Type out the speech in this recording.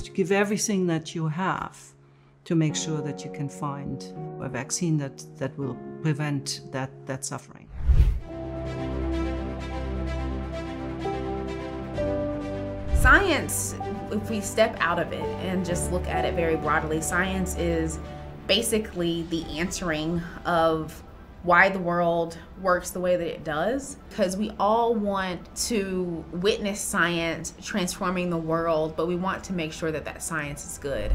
just give everything that you have to make sure that you can find a vaccine that will prevent that suffering. Science, if we step out of it and just look at it very broadly, science is basically the answering of why the world works the way that it does, because we all want to witness science transforming the world, but we want to make sure that that science is good.